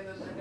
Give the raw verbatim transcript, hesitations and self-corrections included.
mechanism